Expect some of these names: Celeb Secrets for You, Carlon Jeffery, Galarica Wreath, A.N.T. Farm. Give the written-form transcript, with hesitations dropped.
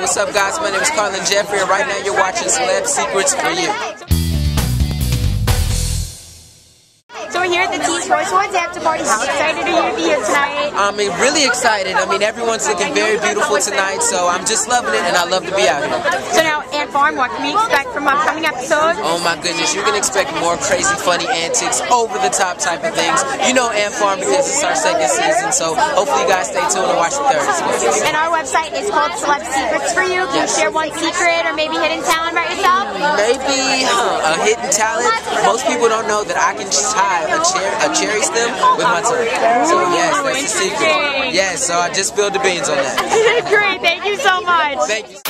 Hey, what's up, guys? My name is Carlon Jeffery, and right now you're watching Celeb Secrets for You. So we're here at the T's Royce Woods after party. How excited are you to be here tonight? I'm really excited. I mean, everyone's looking very beautiful tonight, so I'm just loving it, and I love to be out here. So now, A.N.T. Farm, what can we expect from upcoming episodes? Oh my goodness, you can expect more crazy, funny antics, over-the-top type of things. You know A.N.T. Farm because it's our second season, so hopefully you guys stay tuned and watch the third. And our website is called Celeb Secrets for You. Can you share one secret or maybe hidden talent about yourself? Maybe a hidden talent. Most people don't know that I can just tie a cherry stem with my tongue. So yes, that's a secret. Yes, so I just spilled the beans on that. Great, thank you so much. Thank you.